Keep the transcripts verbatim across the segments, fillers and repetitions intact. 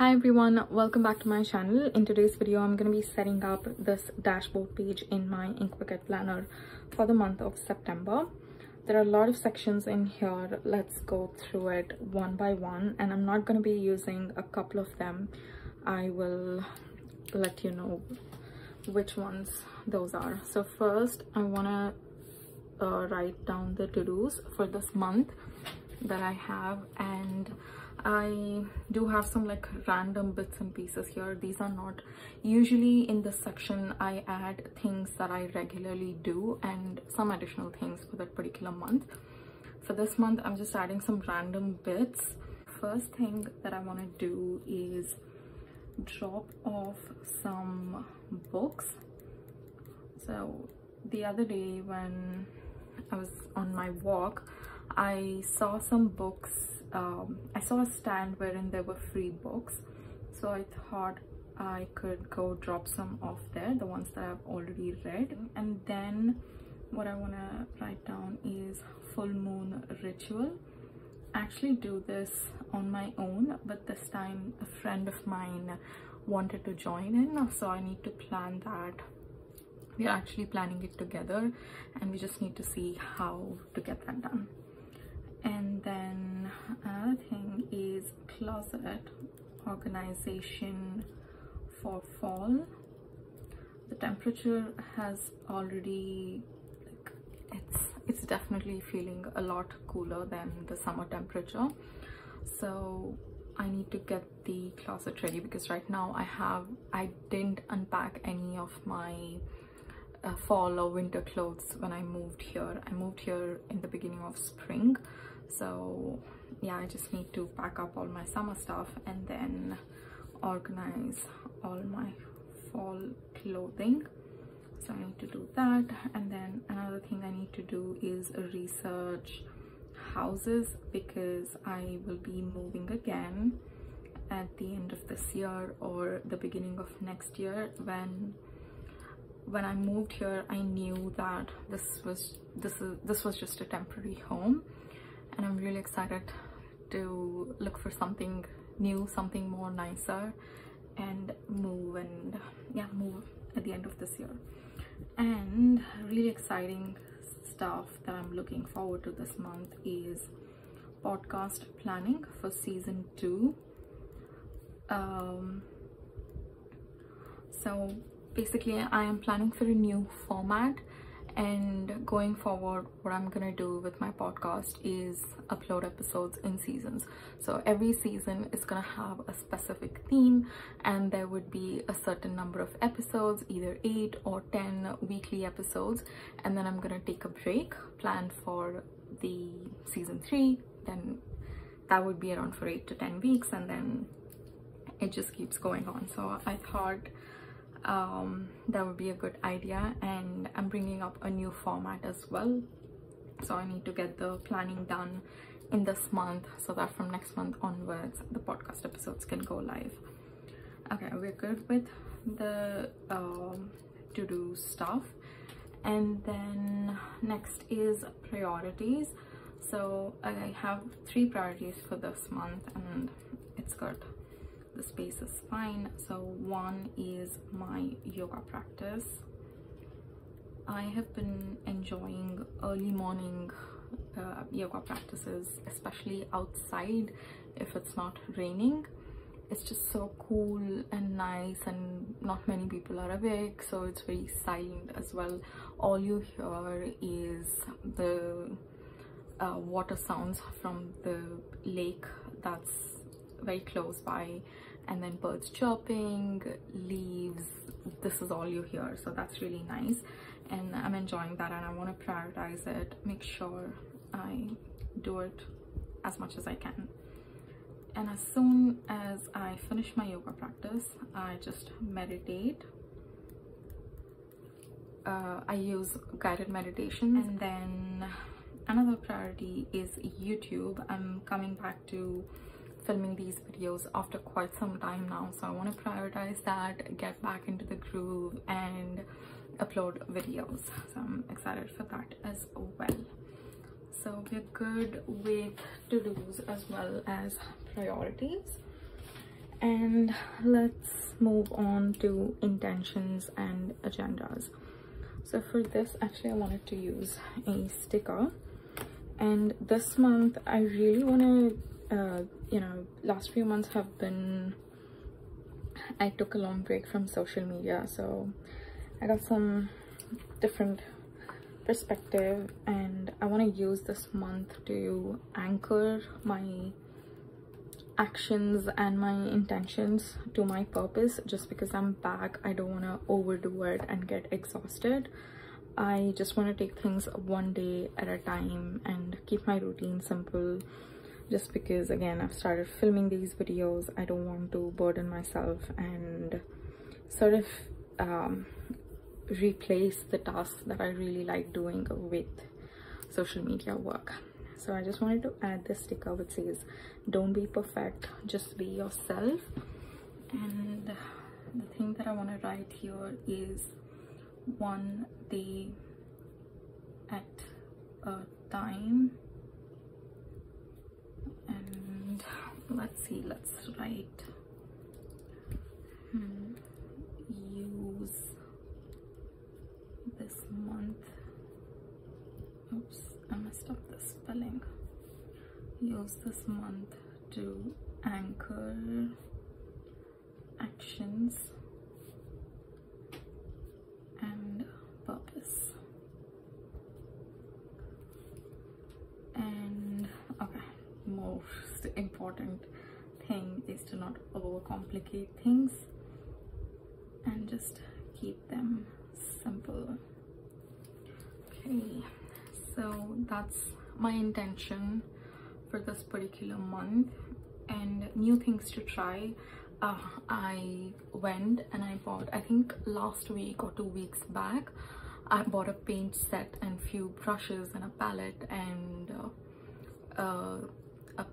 Hi everyone, welcome back to my channel. In today's video, I'm going to be setting up this dashboard page in my Ink Bucket planner for the month of September. There are a lot of sections in here. Let's go through it one by one, and I'm not going to be using a couple of them. I will let you know which ones those are. So first, I want to uh, write down the to-dos for this month that I have, and I do have some like random bits and pieces here. These are not usually in this section. I add things that I regularly do and some additional things for that particular month. For this month, I'm just adding some random bits. First thing that I want to do is drop off some books. So the other day when I was on my walk, I saw some books. Um, I saw a stand wherein there were free books, so I thought I could go drop some off there, the ones that I've already read. And then what I want to write down is Full Moon Ritual. I actually do this on my own, but this time a friend of mine wanted to join in, so I need to plan that. We are actually planning it together, and we just need to see how to get that done. And then another thing is closet organization for fall. The temperature has already, like, it's it's definitely feeling a lot cooler than the summer temperature, so I need to get the closet ready, because right now I have I didn't unpack any of my uh, fall or winter clothes when I moved here. I moved here in the beginning of spring. So yeah, I just need to pack up all my summer stuff and then organize all my fall clothing. So I need to do that. And then another thing I need to do is research houses, because I will be moving again at the end of this year or the beginning of next year. When when I moved here, I knew that this was this is this was just a temporary home. And I'm really excited to look for something new, something more nicer, and move and yeah, move at the end of this year. And really exciting stuff that I'm looking forward to this month is podcast planning for season two. Um, so basically, I am planning for a new format. And going forward, what I'm gonna do with my podcast is upload episodes in seasons. So every season is gonna have a specific theme, and there would be a certain number of episodes, either eight or ten weekly episodes. And then I'm gonna take a break, plan for the season three. Then that would be around for eight to ten weeks, and then it just keeps going on. So I thought um that would be a good idea, and I'm bringing up a new format as well, so I need to get the planning done in this month so that from next month onwards the podcast episodes can go live. Okay, we're good with the um to-do stuff. And then next is priorities. So I have three priorities for this month, and it's good. The space is fine. So one is my yoga practice. I have been enjoying early morning uh, yoga practices, especially outside if it's not raining. It's just so cool and nice, and not many people are awake, so it's very silent as well. All you hear is the uh, water sounds from the lake that's very close by, and then birds chirping, leaves, this is all you hear. So that's really nice, and I'm enjoying that, and I want to prioritize it, make sure I do it as much as I can. And as soon as I finish my yoga practice, I just meditate. uh, I use guided meditation. And then another priority is YouTube. I'm coming back to filming these videos after quite some time now, so I want to prioritize that, get back into the groove and upload videos, so I'm excited for that as well. So we're good with to-dos as well as priorities. and let's move on to intentions and agendas. So for this, actually I wanted to use a sticker, and this month I really want to, uh, you know, last few months have been, I took a long break from social media, so I got some different perspective, and I want to use this month to anchor my actions and my intentions to my purpose. Just because I'm back, I don't want to overdo it and get exhausted. I just want to take things one day at a time and keep my routine simple, just because again I've started filming these videos. I don't want to burden myself and sort of um, replace the tasks that I really like doing with social media work. So I just wanted to add this sticker which says, don't be perfect, just be yourself. And the thing that I want to write here is one day at a time. And let's see, let's write hmm, use this month, oops, I messed up the spelling, use this month to anchor actions and purpose. And okay, most important thing is to not overcomplicate things and just keep them simple. Okay, so that's my intention for this particular month. And new things to try, uh, I went and I bought, I think last week or two weeks back, I bought a paint set and few brushes and a palette and uh, uh, a,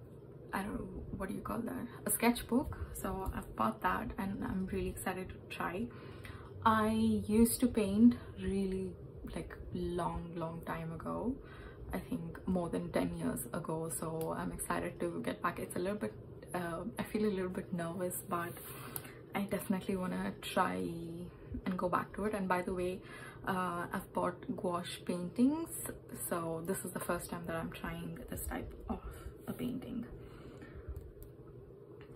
I don't know, what do you call that, a sketchbook. So I've bought that and I'm really excited to try. I used to paint really like long long time ago, I think more than ten years ago, so I'm excited to get back. It's a little bit uh, I feel a little bit nervous, but I definitely want to try and go back to it. And by the way, uh, I've bought gouache paintings, so this is the first time that I'm trying this type of a painting.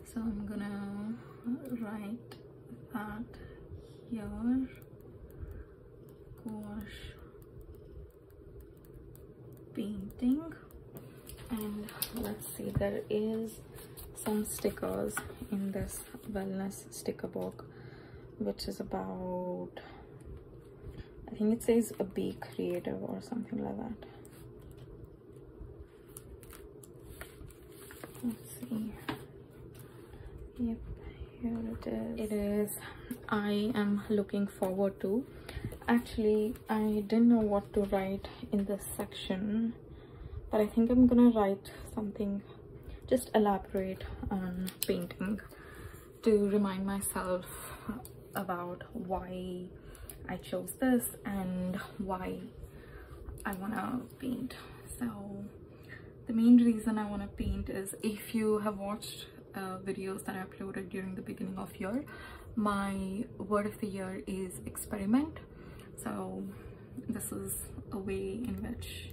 So I'm gonna write that here, gouache painting. And let's see, there is some stickers in this wellness sticker book, which is about, I think it says a be creative or something like that. Let's see, yep, here it is. It is, I am looking forward to. Actually, I didn't know what to write in this section, but I think I'm gonna write something, just elaborate on painting to remind myself about why I chose this and why I wanna paint. So the main reason I wanna paint is, if you have watched uh, videos that I uploaded during the beginning of year, my word of the year is experiment. So this is a way in which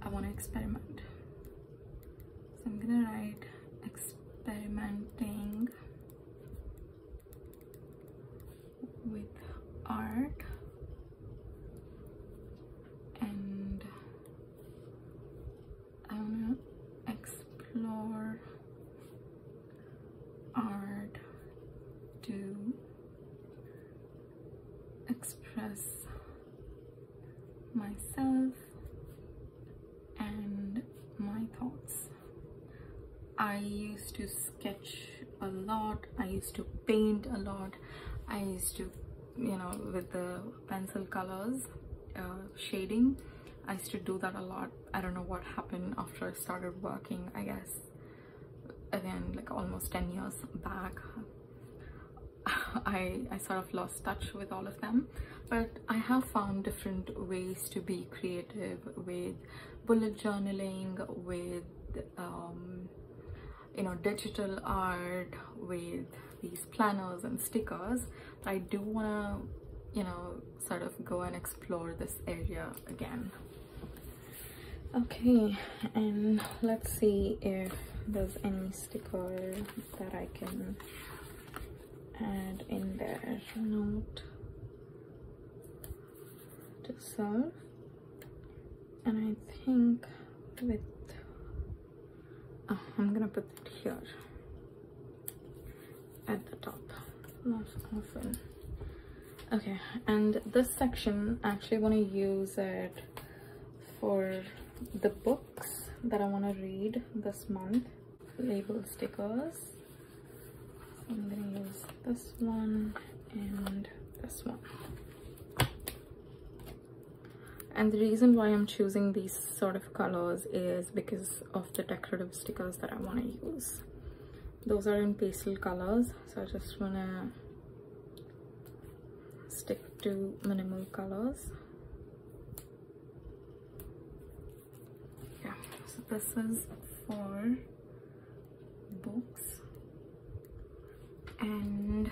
I want to experiment. So I'm gonna write experimenting with art and I want to explore art to express myself and my thoughts. I used to sketch a lot, I used to paint a lot, I used to, you know, with the pencil colors, uh, shading, I used to do that a lot. I don't know what happened after I started working, I guess, again, like almost ten years back. I, I sort of lost touch with all of them, but I have found different ways to be creative with bullet journaling, with um, you know, digital art with these planners and stickers. I do wanna, you know, sort of go and explore this area again. Okay, and let's see if there's any sticker that I can add in there. Note to serve. And I think with, oh, I'm gonna put it here at the top, not often. Okay, and this section, I actually want to use it for the books that I want to read this month. Label stickers. So I'm gonna use this one and this one. And the reason why I'm choosing these sort of colors is because of the decorative stickers that I want to use. Those are in pastel colors, so I just want to stick to minimal colors. Yeah, so this is for books. And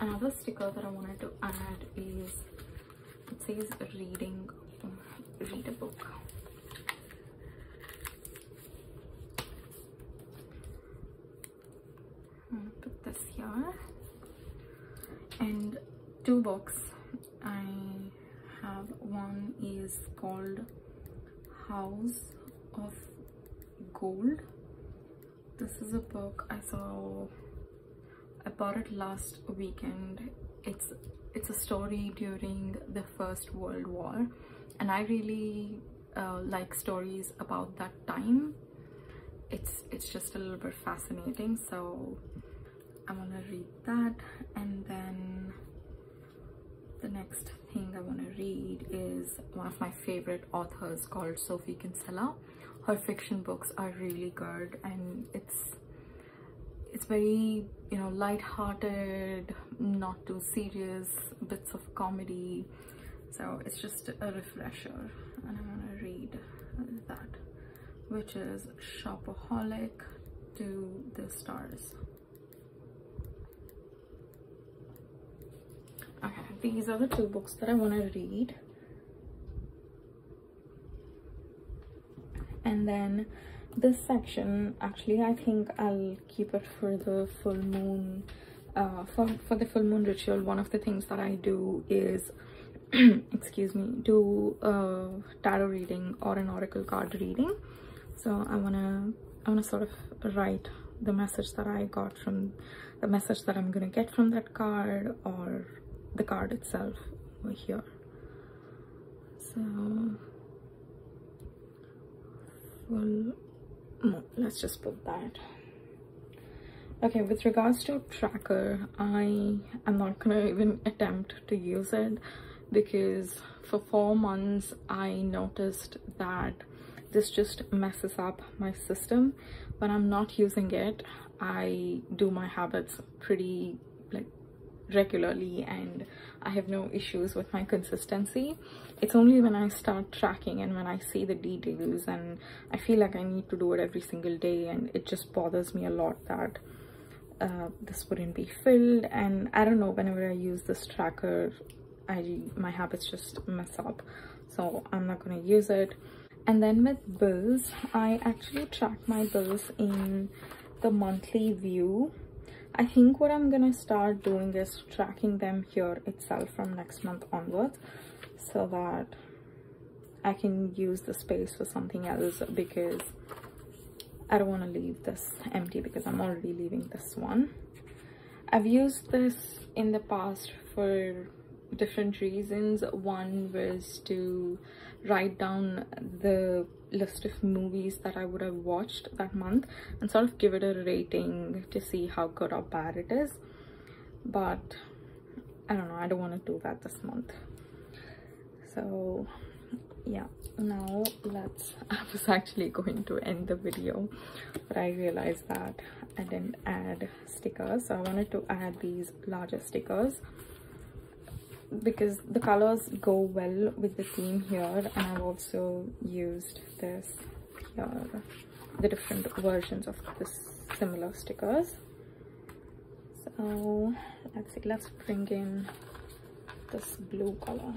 another sticker that I wanted to add is, it says reading, read a book. I'm gonna put this here. And two books I have. One is called House of Gold. This is a book I saw, I bought it last weekend. It's it's a story during the First World War, and I really uh, like stories about that time. It's it's just a little bit fascinating, so I'm gonna read that. And then the next thing I want to read is one of my favorite authors called Sophie Kinsella. Her fiction books are really good, and it's it's very, you know, light-hearted, not too serious, bits of comedy. So it's just a refresher, and I'm gonna read that, which is Shopaholic to the Stars. Okay, these are the two books that I want to read. And then this section, actually, I think I'll keep it for the full moon, uh, for, for the full moon ritual. One of the things that I do is, excuse me, do a tarot reading or an oracle card reading. So I want to, I want to sort of write the message that I got from, the message that I'm going to get from that card, or the card itself over here. So, well, no, let's just put that. Okay, with regards to tracker, I am not gonna even attempt to use it, because for four months I noticed that this just messes up my system. When I'm not using it, I do my habits pretty like regularly, and I have no issues with my consistency. It's only when I start tracking and when I see the details and I feel like I need to do it every single day, and it just bothers me a lot that uh, this wouldn't be filled. And I don't know, whenever I use this tracker, I my habits just mess up, so I'm not going to use it. And then with bills, I actually track my bills in the monthly view. I think what I'm gonna start doing is tracking them here itself from next month onwards, so that I can use the space for something else, because I don't want to leave this empty, because I'm already leaving this one. I've used this in the past for different reasons. One was to write down the list of movies that I would have watched that month and sort of give it a rating to see how good or bad it is, but I don't know, I don't want to do that this month. So yeah, now let's, I was actually going to end the video, but I realized that I didn't add stickers, so I wanted to add these larger stickers because the colors go well with the theme here. And I've also used this here, the different versions of this similar stickers. So let's see, let's bring in this blue color.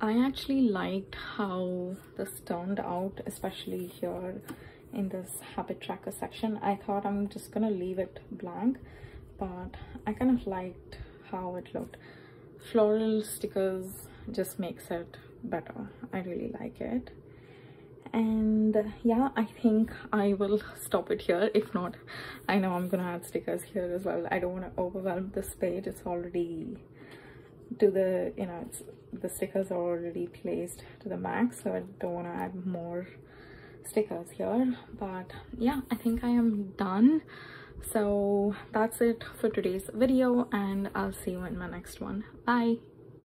I actually liked how this turned out, especially here in this habit tracker section. I thought I'm just gonna leave it blank, but I kind of liked how it looked. Floral stickers just makes it better. I really like it. And yeah, I think I will stop it here. If not, I know I'm gonna add stickers here as well. I don't want to overwhelm this page. It's already to the, you know, it's, the stickers are already placed to the max, so I don't want to add more stickers here. But yeah, I think I am done. So that's it for today's video, and I'll see you in my next one. Bye.